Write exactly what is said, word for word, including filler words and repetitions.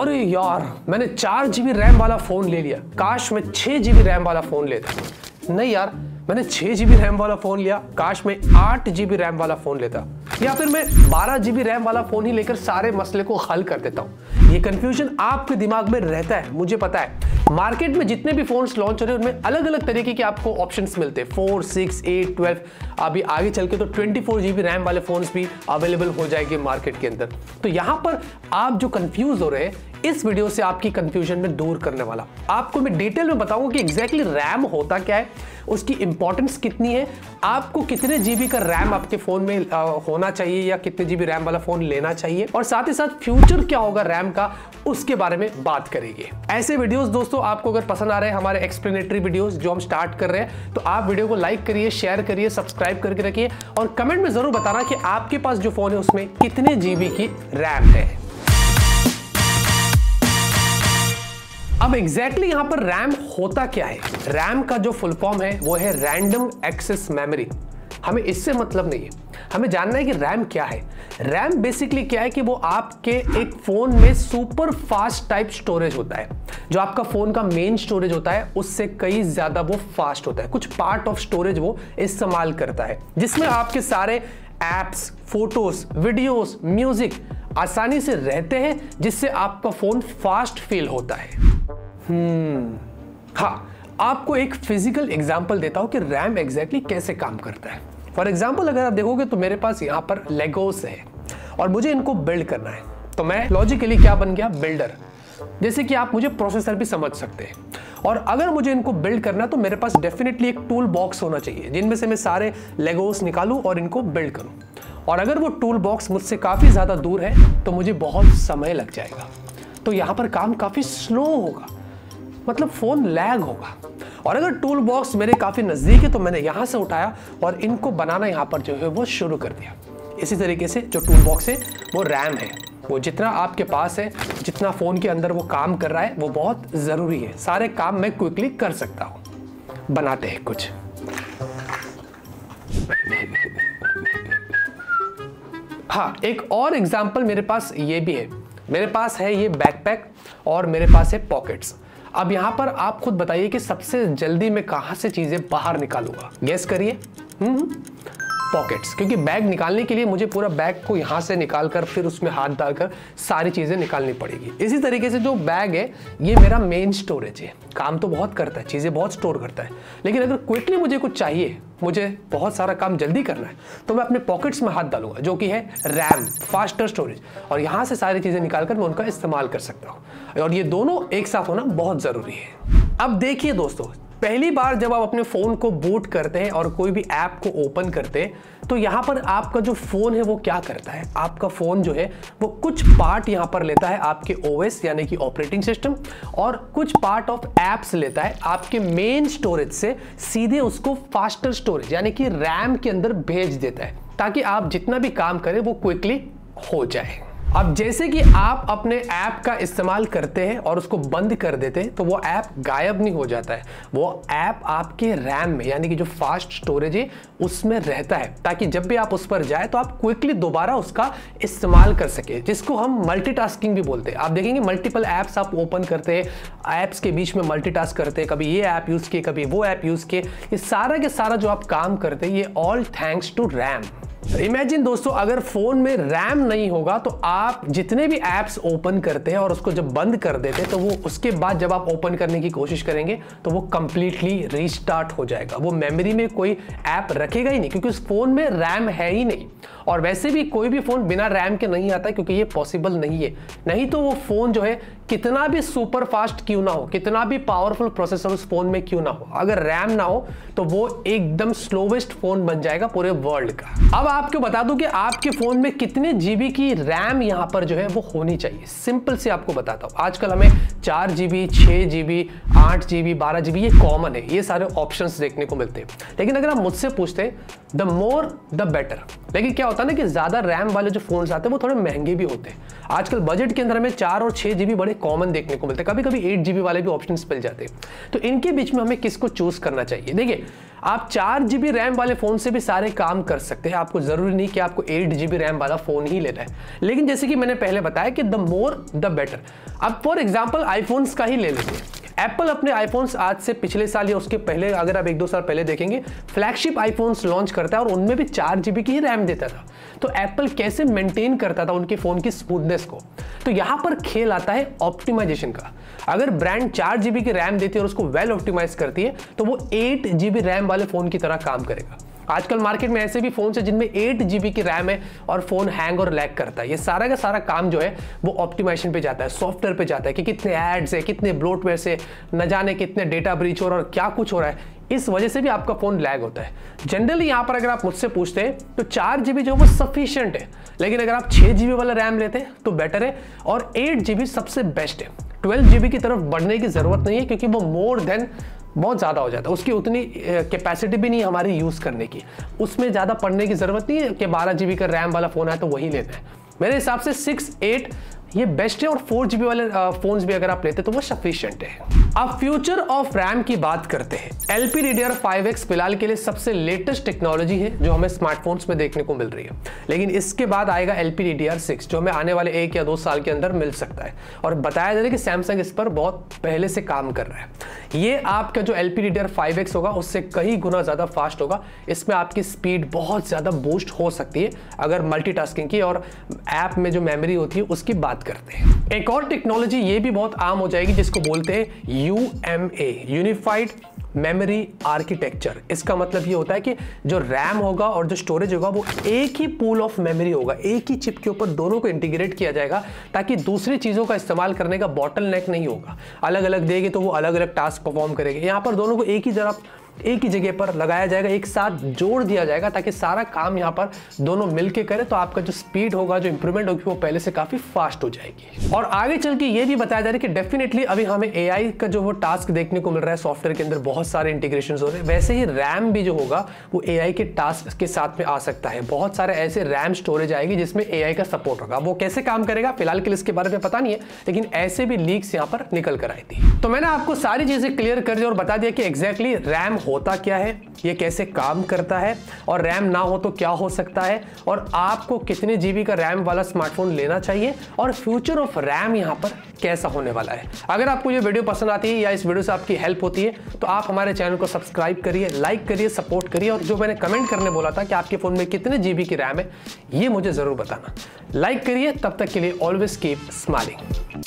अरे यार मैंने चार जीबी रैम वाला फोन ले लिया, काश मैं छह जीबी रैम वाला फोन लेता। नहीं यार मैंने छह जीबी रैम वाला फोन लिया, काश मैं आठ जीबी रैम वाला फोन लेता। या फिर मैं बारह जीबी रैम वाला फोन ही लेकर सारे मसले को हल कर देता हूँ। ये कंफ्यूजन आपके दिमाग में रहता है, मुझे पता है। मार्केट में जितने भी फोन्स लॉन्च हो रहे हैं उनमें अलग अलग तरीके के आपको ऑप्शंस मिलते हैं, फोर सिक्स एट ट्वेल्व अभी आगे चल के तो ट्वेंटी फोर जीबी रैम वाले फोन्स भी अवेलेबल हो जाएंगे मार्केट के अंदर। तो यहाँ पर आप जो कंफ्यूज हो रहे हैं, इस वीडियो से आपकी कंफ्यूजन में दूर करने वाला। आपको मैं डिटेल में बताऊंगा कि एग्जैक्टली रैम होता क्या है, उसकी इंपॉर्टेंस कितनी है, आपको कितने जीबी का रैम आपके फोन में आ, होना चाहिए या कितने जीबी रैम वाला फोन लेना चाहिए, और साथ ही साथ फ्यूचर क्या होगा रैम का, उसके बारे में बात करेंगे। ऐसे वीडियोस दोस्तों आपको अगर पसंद आ रहे हैं, हमारे एक्सप्लेनेटरी वीडियोस जो हम स्टार्ट कर रहे हैं, तो आप वीडियो को लाइक करिए, शेयर करिए, सब्सक्राइब करके रखिए और कमेंट में जरूर बताना कि आपके पास जो फोन है उसमें कितने जीबी की रैम है। अब एग्जैक्टली यहाँ पर रैम होता क्या है। रैम का जो फुल फॉर्म है वो है रैंडम एक्सेस मेमोरी। हमें इससे मतलब नहीं है, हमें जानना है कि रैम क्या है। रैम बेसिकली क्या है कि वो आपके एक फ़ोन में सुपर फास्ट टाइप स्टोरेज होता है। जो आपका फ़ोन का मेन स्टोरेज होता है उससे कई ज़्यादा वो फास्ट होता है। कुछ पार्ट ऑफ स्टोरेज वो इस्तेमाल करता है जिसमें आपके सारे ऐप्स, फोटोज़, वीडियोज़, म्यूज़िक आसानी से रहते हैं, जिससे आपका फ़ोन फास्ट फील होता है। हम्म हाँ, आपको एक फिजिकल एग्जाम्पल देता हूँ कि रैम एग्जैक्टली कैसे काम करता है। फॉर एग्जाम्पल अगर आप देखोगे तो मेरे पास यहाँ पर लेगोस है और मुझे इनको बिल्ड करना है, तो मैं लॉजिकली क्या बन गया, बिल्डर। जैसे कि आप मुझे प्रोसेसर भी समझ सकते हैं। और अगर मुझे इनको बिल्ड करना तो मेरे पास डेफिनेटली एक टूल बॉक्स होना चाहिए जिनमें से मैं सारे लेगोस निकालूँ और इनको बिल्ड करूँ। और अगर वो टूल बॉक्स मुझसे काफ़ी ज़्यादा दूर है तो मुझे बहुत समय लग जाएगा, तो यहाँ पर काम काफ़ी स्लो होगा, मतलब फ़ोन लैग होगा। और अगर टूल बॉक्स मेरे काफ़ी नज़दीक है तो मैंने यहाँ से उठाया और इनको बनाना यहाँ पर जो है वो शुरू कर दिया। इसी तरीके से जो टूल बॉक्स है वो रैम है। वो जितना आपके पास है, जितना फ़ोन के अंदर वो काम कर रहा है, वो बहुत ज़रूरी है। सारे काम मैं क्विकली कर सकता हूँ। बनाते हैं कुछ। हाँ, एक और एग्जाम्पल मेरे पास ये भी है। मेरे पास है ये बैकपैक और मेरे पास है पॉकेट्स। अब यहाँ पर आप खुद बताइए कि सबसे जल्दी मैं कहाँ से चीज़ें बाहर निकालूंगा, गेस करिए। पॉकेट्स, क्योंकि बैग निकालने के लिए मुझे पूरा बैग को यहाँ से निकाल कर फिर उसमें हाथ डालकर सारी चीज़ें निकालनी पड़ेगी। इसी तरीके से जो बैग है ये मेरा मेन स्टोरेज है। काम तो बहुत करता है, चीज़ें बहुत स्टोर करता है, लेकिन अगर क्विकली मुझे कुछ चाहिए, मुझे बहुत सारा काम जल्दी करना है, तो मैं अपने पॉकेट्स में हाथ डालूंगा जो कि है रैम, फास्टर स्टोरेज, और यहाँ से सारी चीज़ें निकाल कर मैं उनका इस्तेमाल कर सकता हूँ। और ये दोनों एक साथ होना बहुत ज़रूरी है। अब देखिए दोस्तों, पहली बार जब आप अपने फ़ोन को बूट करते हैं और कोई भी ऐप को ओपन करते हैं तो यहाँ पर आपका जो फ़ोन है वो क्या करता है, आपका फ़ोन जो है वो कुछ पार्ट यहाँ पर लेता है आपके ओएस यानी कि ऑपरेटिंग सिस्टम, और कुछ पार्ट ऑफ ऐप्स लेता है आपके मेन स्टोरेज से, सीधे उसको फास्टर स्टोरेज यानी कि रैम के अंदर भेज देता है ताकि आप जितना भी काम करें वो क्विकली हो जाए। अब जैसे कि आप अपने ऐप का इस्तेमाल करते हैं और उसको बंद कर देते हैं तो वो ऐप गायब नहीं हो जाता है, वो ऐप आपके रैम में यानी कि जो फास्ट स्टोरेज है उसमें रहता है, ताकि जब भी आप उस पर जाए तो आप क्विकली दोबारा उसका इस्तेमाल कर सके, जिसको हम मल्टीटास्किंग भी बोलते हैं। आप देखेंगे मल्टीपल ऐप्स आप ओपन करते हैं, ऐप्स के बीच में मल्टीटास्क करते हैं, कभी ये ऐप यूज़ किए, कभी वो ऐप यूज़ किए। ये सारा के सारा जो आप काम करते हैं ये all thanks to RAM. Imagine दोस्तों, अगर फ़ोन में रैम नहीं होगा तो आप जितने भी ऐप्स ओपन करते हैं और उसको जब बंद कर देते हैं तो वो उसके बाद जब आप ओपन करने की कोशिश करेंगे तो वो कम्प्लीटली रीस्टार्ट हो जाएगा। वो मेमोरी में कोई ऐप रखेगा ही नहीं क्योंकि उस फ़ोन में रैम है ही नहीं। और वैसे भी कोई भी फ़ोन बिना रैम के नहीं आता क्योंकि ये पॉसिबल नहीं है। नहीं तो वो फ़ोन जो है कितना भी सुपर फास्ट क्यों ना हो, कितना भी पावरफुल प्रोसेसर उस फ़ोन में क्यों ना हो, अगर रैम ना हो तो वो एकदम स्लोवेस्ट फ़ोन बन जाएगा पूरे वर्ल्ड का। अब आपको बता दूं कि आपके फ़ोन में कितने जीबी की रैम यहाँ पर जो है वो होनी चाहिए। सिंपल से आपको बताता हूँ, आजकल हमें चार जीबी, छः जीबी, आठ जीबी, बारह जीबी ये कॉमन है, ये सारे ऑप्शंस देखने को मिलते हैं। लेकिन अगर आप मुझसे पूछते हैं द मोर द बेटर, लेकिन क्या होता है ना कि ज़्यादा रैम वाले जो फ़ोन्स आते हैं वो थोड़े महंगे भी होते हैं। आजकल बजट के अंदर हमें चार और छः जीबी बड़े हमें कॉमन देखने को मिलता है, कभी कभी एट जीबी वाले भी ऑप्शन मिल जाते हैं। तो इनके बीच में हमें किसको चूज करना चाहिए? देखिए, आप चार जीबी रैम वाले फोन से भी सारे काम कर सकते हैं, आपको जरूरी नहीं कि आपको एट जीबी रैम वाला फोन ही लेना है, लेकिन जैसे कि मैंने पहले बताया कि द मोर द बेटर। अब फॉर एग्जाम्पल आईफोन्स का ही ले लीजिए। एप्पल अपने आईफोन्स आज से पिछले साल या उसके पहले, अगर आप एक दो साल पहले देखेंगे, फ्लैगशिप आईफोन्स लॉन्च करता है और उनमें भी चार जीबी की ही रैम देता था। तो एप्पल कैसे मेंटेन करता था उनके फ़ोन की स्मूथनेस को? तो यहाँ पर खेल आता है ऑप्टिमाइजेशन का। अगर ब्रांड चार जीबी की रैम देती है और उसको वेल ऑप्टिमाइज करती है तो वो एट जीबी रैम वाले फ़ोन की तरह काम करेगा। आजकल मार्केट में ऐसे भी फोन्स हैं जिनमें एट जीबी की रैम है और फोन हैंग और लैग करता है। ये सारा का सारा काम जो है वो ऑप्टिमाइजेशन पे जाता है, सॉफ्टवेयर पे जाता है कि कितने एड्स है, कितने ब्लोटवेयर से, न जाने कितने डेटा ब्रीच हो रहा है और क्या कुछ हो रहा है, इस वजह से भी आपका फोन लैग होता है। जनरली यहाँ पर अगर आप मुझसे पूछते हैं तो चार जीबी जो वो सफिशियंट है, लेकिन अगर आप छः जीबी वाला रैम लेते हैं तो बेटर है और एट जीबी सबसे बेस्ट है। ट्वेल्व जीबी की तरफ बढ़ने की जरूरत नहीं है क्योंकि वो मोर देन बहुत ज़्यादा हो जाता है, उसकी उतनी कैपेसिटी भी नहीं है हमारी यूज़ करने की, उसमें ज़्यादा पढ़ने की ज़रूरत नहीं है कि बारह जीबी का रैम वाला फ़ोन है तो वही लेना है। मेरे हिसाब से सिक्स एट ये बेस्ट है और फोर जीबी वाले फोन्स भी अगर आप लेते तो वो सफिशिएंट है। अब फ्यूचर ऑफ रैम की बात करते हैं। L P D D R five X फिलहाल के लिए सबसे लेटेस्ट टेक्नोलॉजी है जो हमें स्मार्टफोन्स में देखने को मिल रही है, लेकिन इसके बाद आएगा L P D D R six जो हमें आने वाले एक या दो साल के अंदर मिल सकता है। और बताया जा रहा है कि सैमसंग इस पर बहुत पहले से काम कर रहा है। ये आपका जो L P D D R five X होगा उससे कई गुना ज़्यादा फास्ट होगा। इसमें आपकी स्पीड बहुत ज़्यादा बूस्ट हो सकती है अगर मल्टीटास्किंग की और ऐप में जो मेमोरी होती है उसकी बात करते हैं। एक और टेक्नोलॉजी ये भी बहुत आम हो जाएगी जिसको बोलते हैं U M A, unified memory architecture. इसका मतलब ये होता है कि जो रैम होगा और जो स्टोरेज होगा वो एक ही पूल ऑफ मेमोरी होगा, एक ही चिप के ऊपर दोनों को इंटीग्रेट किया जाएगा ताकि दूसरी चीज़ों का इस्तेमाल करने का बॉटलनेक नहीं होगा। अलग अलग देंगे तो वो अलग अलग टास्क परफॉर्म करेंगे, यहाँ पर दोनों को एक ही जरा एक ही जगह पर लगाया जाएगा, एक साथ जोड़ दिया जाएगा ताकि सारा काम यहाँ पर दोनों मिलके करें। तो आपका जो स्पीड होगा, जो इंप्रूवमेंट होगी, वो पहले से काफ़ी फास्ट हो जाएगी। और आगे चल के ये भी बताया जा रहा है कि डेफिनेटली अभी हमें एआई का जो वो टास्क देखने को मिल रहा है, सॉफ्टवेयर के अंदर बहुत सारे इंटीग्रेशन हो रहे हैं, वैसे ही रैम भी जो होगा वो एआई के टास्क के साथ में आ सकता है। बहुत सारे ऐसे रैम स्टोरेज आएगी जिसमें एआई का सपोर्ट होगा। वो कैसे काम करेगा फिलहाल के लिए इसके बारे में पता नहीं है, लेकिन ऐसे भी लीक्स यहाँ पर निकल कर आई थी। तो मैंने आपको सारी चीज़ें क्लियर कर दी और बता दिया कि एग्जैक्टली रैम होता क्या है, ये कैसे काम करता है, और रैम ना हो तो क्या हो सकता है, और आपको कितने जीबी का रैम वाला स्मार्टफोन लेना चाहिए, और फ्यूचर ऑफ रैम यहाँ पर कैसा होने वाला है। अगर आपको ये वीडियो पसंद आती है या इस वीडियो से आपकी हेल्प होती है तो आप हमारे चैनल को सब्सक्राइब करिए, लाइक करिए, सपोर्ट करिए। और जो मैंने कमेंट करने बोला था कि आपके फ़ोन में कितने जीबी की रैम है, ये मुझे ज़रूर बताना। लाइक करिए। तब तक के लिए ऑलवेज कीप स्माइलिंग।